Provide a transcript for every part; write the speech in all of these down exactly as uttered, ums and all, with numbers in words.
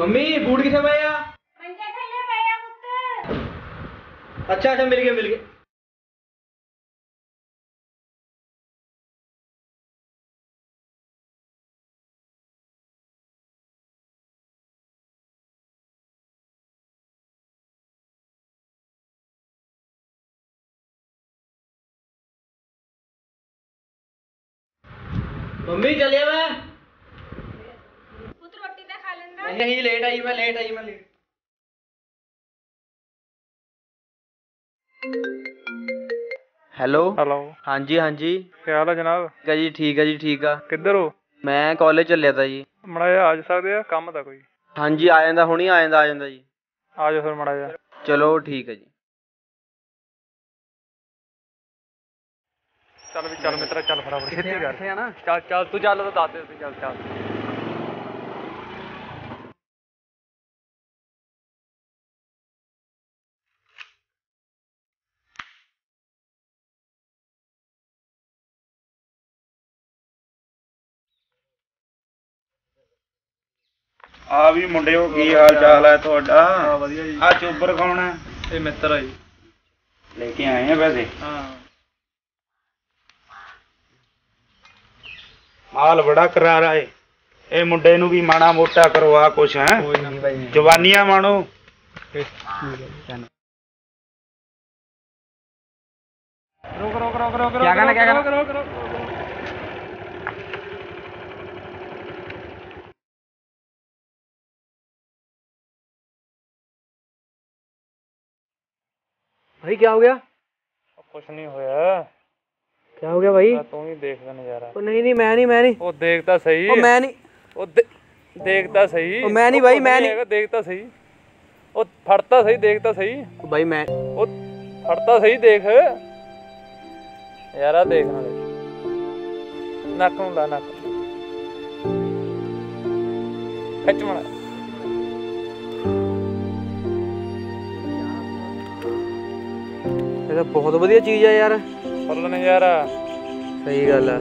Mummy boot किथे भैया? अच्छा अच्छा मिल गया मिल गया। मम्मी चलिए मैं पुत्र रोटी तो खा लेना। नहीं लेट आई मैं लेट आई मैं लेट हेलो हेलो हाँ जी हाँ जी क्या हाल है जनाब? क्या जी ठीक है जी ठीक है। किधर हो? मैं कॉलेज चलिया था जी। मड़ा जा आज सकते हो? काम था कोई? हाँ जी आ जाता हूँ आ जाता आ जाता जी। आ जाओ फिर मड़ा जा। चलो ठीक है जी। चल भी चल मित्रा चल फटाफट खेती कर है ना। चल चल तू चल तो दाते तू चल चल। आ भी मुंडे हो की हाल चाल है थोड़ा? हां बढ़िया जी। आ चोबर कौन है? ए मित्र है जी। लेके आए हैं वैसे? हां माल बड़ा करारा है। ए मुंडे नू भी माड़ा मोटा करवा कुछ है जवानियां मानो। रोक रोक रोक रोक क्या कहना क्या कहना। भाई क्या हो गया? कुछ नहीं होया। क्या हो गया भाई? तू ही देखता नजारा। ओ नहीं नहीं मैं नहीं मैं नहीं। ओ देखता सही। ओ मैं नहीं। ओ दे, देखता सही। ओ मैं नहीं भाई मैं नहीं। देखता सही। ओ फड़ता सही देखता सही। ओ भाई मैं। ओ फड़ता सही देख यारा देखना नाक ला नाक खच मना ये तो बहुत बढ़िया चीज है यार। फुल नजारा सही गल है।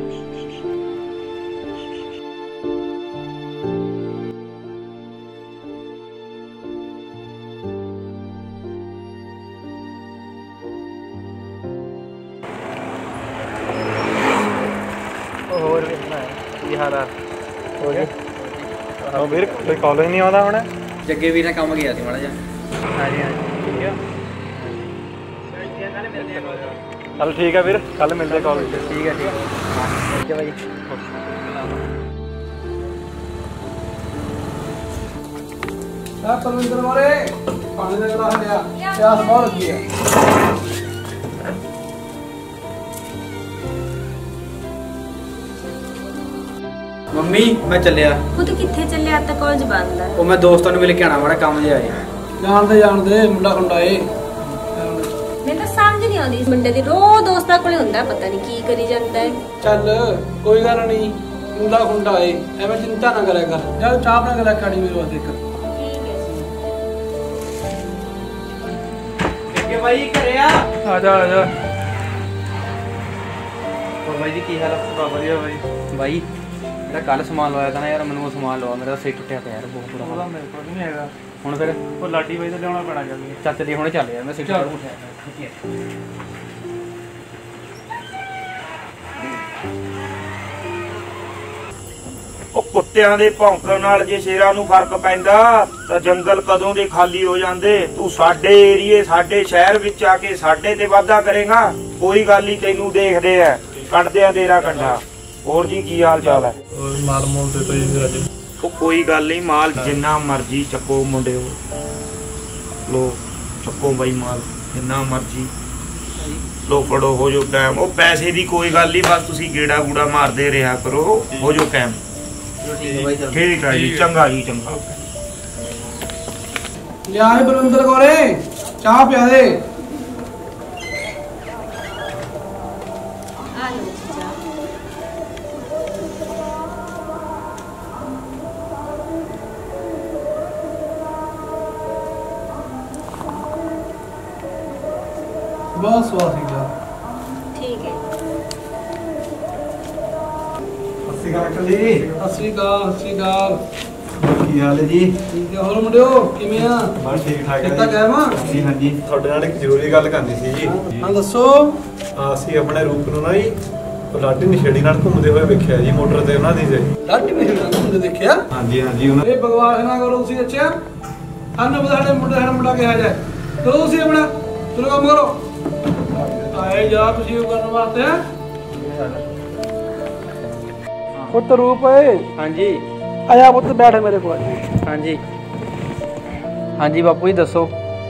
और ये हाल है हो गया और फिर कोई कॉलेज नहीं आंदा होना। जग्गे वीर ने काम किया सी माड़ा जा। हां जी हां ठीक है चल ठीक है फिर कल मिलते हैं कॉलेज। ठीक है ठीक है ओके भाई। ना परमिंदर मोरे पानी का गिलास लिया। प्यास बहुत लगी है। मम्मी मैं चलिया। वो तो किथे चलिया आता कॉलेज बंद है। वो मैं दोस्तों ने मिल के आना बड़ा काम जे आए। जानते जानते मुंडा खुंडा ए इस मुंडे दी रोज दोस्तां कोले हुंदा पता नहीं की करी जांदा है। चल कोई गल नहीं मुंडा खुंडा है एवें चिंता ना करे कर। चल चाह बना के रख आड़ी मेरे वास्ते एक। ठीक है जी के भाई घरे आ। आ जा आ जा। और भाई जी की हाल है? सब बढ़िया भाई। भाई मेरा कल सामान लाया था ना यार मैंने वो सामान लवा मेरा सिर टुटिया पे यार बहुत बुरा। ओदा मेरे कोल नहीं हैगा ਹੁਣ ਫਿਰ ਉਹ ਲਾਡੀ ਬਾਈ ਤੇ ਲਿਆਉਣਾ ਪੈਣਾ ਜਲਦੀ। ਚੱਤ ਦੀ ਹੁਣੇ ਚੱਲ ਯਾਰ ਮੈਂ ਸਿੱਟਾ ਉਠਾ ਠੀਕ ਹੈ। ਉਹ ਕੁੱਤਿਆਂ ਦੇ ਭੌਂਕਣ ਨਾਲ ਜੇ ਸ਼ੇਰਾਂ ਨੂੰ ਫਰਕ ਪੈਂਦਾ ਤਾਂ ਜੰਗਲ ਕਦੋਂ ਦੇ ਖਾਲੀ ਹੋ ਜਾਂਦੇ। ਤੂੰ ਸਾਡੇ ਏਰੀਏ ਸਾਡੇ ਸ਼ਹਿਰ ਵਿੱਚ ਆ ਕੇ ਸਾਡੇ ਤੇ ਵਾਅਦਾ ਕਰੇਗਾ? ਕੋਈ ਗੱਲ ਨਹੀਂ ਤੈਨੂੰ ਦੇਖਦੇ ਐ ਕੱਢਦੇ ਆ ਤੇਰਾ ਕੰਡਾ। ਹੋਰ ਜੀ ਕੀ ਹਾਲ ਚਾਲ ਹੈ? ਮਾਲ ਮੋਲ ਤੇ ਤਾਂ ਜੀ ਅੱਜ तो कोई गल नहीं माल जिन्ना मर्जी चको मुंडे लो चको भाई माल जिन्ना मर्जी लो फड़ो हो जो कैम। वो पैसे की कोई गल नहीं बस तुसी गेड़ा गूड़ा मारते रहा करो हो जो कैम। ठीक है जी चंगा जी चंगा। यार बलविंदर कोरे चाह पिया दे। बस ठीक है। अस्सी का अस्सी का अस्सी का ਕੀ ਹਾਲ ਹੈ ਜੀ? ਠੀਕ ਹੈ। ਹੋਰ ਮੁੰਡਿਓ ਕਿਵੇਂ ਆ? ਬਸ ਠੀਕ ਠਾਕ ਹੈ। ਕਿੱਦਾਂ ਗਏ ਵਾ? ਜੀ ਹਾਂ ਜੀ, ਤੁਹਾਡੇ ਨਾਲ ਇੱਕ ਜ਼ਰੂਰੀ ਗੱਲ ਕਰਨੀ ਸੀ ਜੀ। ਹਾਂ ਦੱਸੋ। ਅਸੀਂ ਆਪਣੇ ਰੂਪ ਨੂੰ ਨਾ ਜੀ ਲਾਟੀ ਨਸ਼ੇੜੀ ਨਾਲ ਘੁੰਮਦੇ ਹੋਏ ਵੇਖਿਆ ਜੀ, ਮੋਟਰ ਤੇ ਉਹਨਾਂ ਦੀ ਜੇ ਲਾਟੀ ਨਸ਼ੇੜੀ ਨਾਲ ਘੁੰਮਦੇ ਦੇਖਿਆ। ਹਾਂਜੀ ਹਾਂਜੀ। ਉਹਨਾਂ ਇਹ ਬਗਵਾਸ ਨਾ ਕਰੋ ਤੁਸੀਂ। ਅੱਛਾ ਸਾਨੂੰ ਬਸਾੜੇ ਮੁੰਡੇ ਹੜ ਮੁੰਡਾ ਕਿਹਾ ਜਾਏ। ਚਲੋ ਤੁਸੀਂ ਆਪਣਾ ਚਲੋ ਕੰਮ ਕਰੋ। ਆਏ ਯਾਰ ਤੁਸੀਂ ਉਹ ਕਰਨ ਵਾਸਤੇ। ਪੁੱਤ ਰੂਪ ਏ। ਹਾਂਜੀ ਆਇਆ ਪੁੱਤ, ਬੈਠ ਮੇਰੇ ਕੋਲ। ਹਾਂਜੀ ਹਾਂਜੀ ਬਾਪੂ ਜੀ ਦੱਸੋ।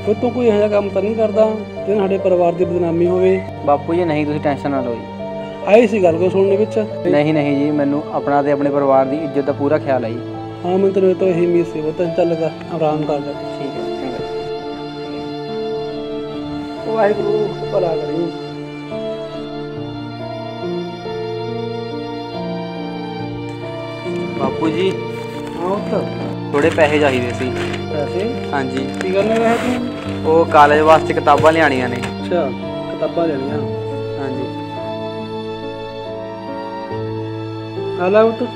ਫਿਰ ਤੂੰ ਕੋਈ ਇਹੋ ਜਿਹਾ ਕੰਮ ਤਾਂ ਨਹੀਂ ਕਰਦਾ ਜਿਹਨਾਂ ਸਾਡੇ ਪਰਿਵਾਰ ਦੀ ਬਦਨਾਮੀ ਹੋਵੇ? ਬਾਪੂ ਜੀ ਨਹੀਂ, ਤੁਸੀਂ ਟੈਨਸ਼ਨ ਨਾ ਲਓ ਜੀ। ਆਈ ਸੀ ਗੱਲ ਕੋਈ ਸੁਣਨ ਵਿੱਚ? ਨਹੀਂ ਨਹੀਂ ਜੀ, ਮੈਨੂੰ ਆਪਣਾ ਤੇ ਆਪਣੇ ਪਰਿਵਾਰ ਦੀ ਇੱਜ਼ਤ ਦਾ ਪੂਰਾ ਖਿਆਲ ਹੈ ਜੀ। हाँ मैं तेरे तो यही उम्मीद से बोलता चल लगा आराम कर ले। ठीक है ठीक है। वाहेगुरु भला करी। बापू जी हाँ तो थोड़े पैसे चाहिए सी। पैसे? हाँ जी। की करने रहे तू? वो कॉलेज वास्ते किताबां लियानियां ने। अच्छा किताबां लियानियां। हाँ जी आला उत।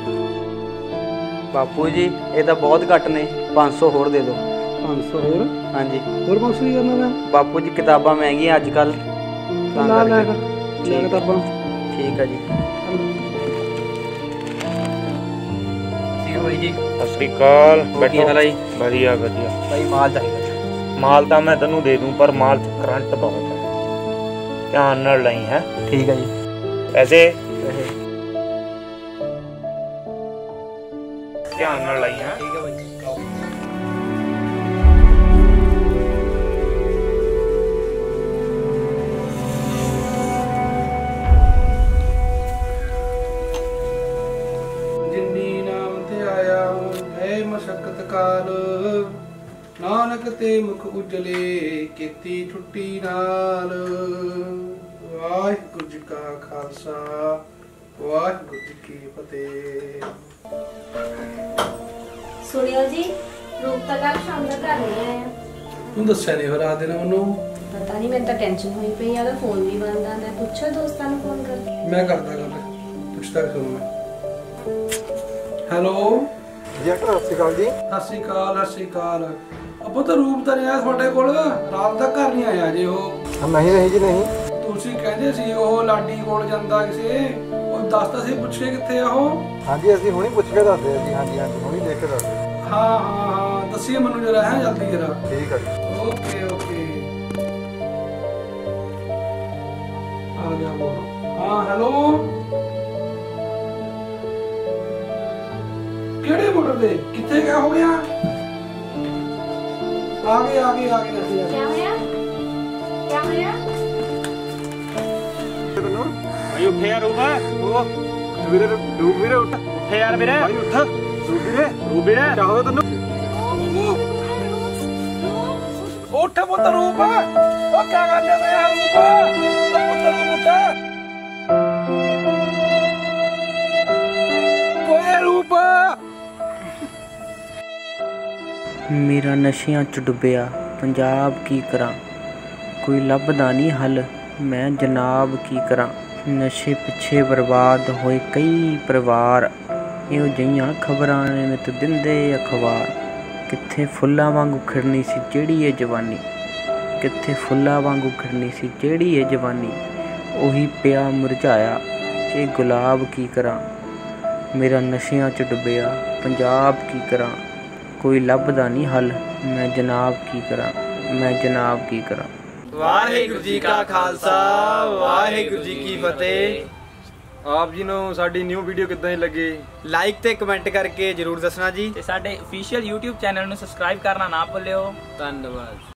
बापू जी ये तो बहुत घट ने, पाँच सौ होर दे दो। पाँच सौ होर? हाँ जी। होर पाँच सौ करना मैं? बापू जी किताबां महंगियां अजकल। ठीक है जी। सत श्री अकाल। बैठो। वधिया वधिया। भाई माल चाहिए? माल तो मैं तेनू दे दूँ पर माल करंट बहुत है, ध्यान नाल लई है। ठीक है जी। पैसे ध्यान न लाई है। ठीक है भाई। जिन्नी नाम ते आया हूँ है मशक्कत काल, नानक ते मुख उजले केती छुट्टी नाल। वाहिगुरू जी का खालसा वाहिगुरू जी की फतेह। ਸੁਣਿਓ ਜੀ ਰੂਪ ਤਾਂ ਕੱਲ ਸ਼ਾਮ ਦਾ ਘਰ ਨਹੀਂ ਆਇਆ। ਤੂੰ ਦੱਸਿਆ ਨਹੀਂ ਫਿਰ ਆ ਦੇਣਾ ਉਹਨੂੰ? ਪਤਾ ਨਹੀਂ ਮੈਨੂੰ ਤਾਂ ਟੈਨਸ਼ਨ ਹੋਈ ਪਈ ਆ। ਉਹਦਾ ਫੋਨ ਵੀ ਬੰਦ ਆ। ਮੈਂ ਪੁੱਛਿਆ ਦੋਸਤਾਂ ਨੂੰ ਫੋਨ ਕਰਕੇ। ਮੈਂ ਕਰਦਾ ਗੱਲ ਪੁੱਛਦਾ ਕਰੂੰ ਮੈਂ। ਹੈਲੋ ਜੈਕਟਰ ਸਤਿ ਸ਼੍ਰੀ ਅਕਾਲ ਜੀ। ਸਤਿ ਸ਼੍ਰੀ ਅਕਾਲ। ਸਤਿ ਸ਼੍ਰੀ ਅਕਾਲ। ਅਬੋ ਤਾਂ ਰੂਪ ਤਾਂ ਨਹੀਂ ਆਇਆ ਤੁਹਾਡੇ ਕੋਲ? ਰਾਤ ਦਾ ਘਰ ਨਹੀਂ ਆਇਆ ਜੇ ਉਹ? ਨਹੀਂ ਨਹੀਂ ਜੀ ਨਹੀਂ। ਤੁਸੀਂ ਕਹਿੰਦੇ ਸੀ ਉਹ ਲਾਡੀ ਕੋਲ ਜਾਂਦਾ ਕਿਸੇ ਉਹ ਦੱਸਦਾ ਸੀ। ਪੁੱਛੇ ਕਿੱਥੇ ਆ ਉਹ? ਹਾਂਜੀ ਅਸੀਂ ਹੁਣੇ ਪੁੱਛ ਕੇ ਦੱਸਦੇ ਹਾਂ ਜੀ। ਹਾਂਜੀ ਹਾਂਜੀ ਹੁਣੇ ਦੇਖ ਕੇ ਦੱਸਦੇ। ਹਾਂ ਹਾਂ ਹਾਂ ਦੱਸੀਏ ਮੈਨੂੰ ਜਰਾ ਹੈ ਜਲਦੀ ਜਰਾ। ਠੀਕ ਹੈ ਜੀ। ਓਕੇ ਓਕੇ ਆ ਗਿਆ ਉਹ। ਹਾਂ ਹੈਲੋ ਕਿਹੜੇ ਮੋਟਰ ਤੇ ਕਿੱਥੇ ਗਿਆ? ਹੋ ਗਿਆ ਆ ਗਏ ਆ ਗਏ ਆ ਗਏ। ਕੀ ਹੋਇਆ ਕੀ ਹੋਇਆ? ਭਾਈ ਉੱਠ ਯਾਰ। ਰੂਪ ਉਹ ਵੀਰੇ ਰੂਪ ਵੀਰੇ ਉੱਠ। ਉੱਠ ਯਾਰ ਵੀਰੇ। ਭਾਈ ਉੱਠ ਰੂਪ ਵੀਰੇ। ਰੂਪ ਵੀਰੇ ਕੀ ਹੋਇਆ ਤੈਨੂੰ? ਉੱਠ ਪੁੱਤ ਰੂਪ। ਉਹ ਕੀ ਕਰ ਲਿਆ ਯਾਰ ਰੂਪ? ਪੁੱਤ ਰੂਪ ਉੱਠ। ਓਏ ਰੂਪ। ਮੇਰਾ ਨਸ਼ਿਆਂ ਚ ਡੁੱਬਿਆ ਪੰਜਾਬ ਕੀ ਕਰਾਂ, ਕੋਈ ਲੱਭਦਾ ਨਹੀਂ ਹੱਲ। मैं जनाब की करा, नशे पिछे बर्बाद होए कई परिवार। इहो जिहियां खबरां ने मित दिंदे अखबार। कित्थे फुल्लां वांगू खिड़नी सी जेहड़ी ए जवानी, कित्थे फुल्लां वांगू खिड़नी सी जेहड़ी ए जवानी। ओही पिया मुरझाया ए गुलाब की करा, मेरा नशियां च डुबया पंजाब की करा। कोई लभदा नहीं हल, मैं जनाब की करा, मैं जनाब की करा। ਵਾਹਿਗੁਰੂ ਜੀ ਕਾ ਖਾਲਸਾ ਵਾਹਿਗੁਰੂ ਜੀ ਕੀ ਫਤਿਹ। ਆਪ ਜੀ ਨੂੰ ਸਾਡੀ ਨਿਊ ਵੀਡੀਓ ਕਿੱਦਾਂ ਦੀ ਲੱਗੀ ਲਾਈਕ ਤੇ ਕਮੈਂਟ ਕਰਕੇ ਜਰੂਰ ਦੱਸਣਾ ਜੀ, ਤੇ ਸਾਡੇ ਅਫੀਸ਼ੀਅਲ YouTube ਚੈਨਲ ਨੂੰ ਸਬਸਕ੍ਰਾਈਬ ਕਰਨਾ ਨਾ ਭੁੱਲਿਓ। ਧੰਨਵਾਦ।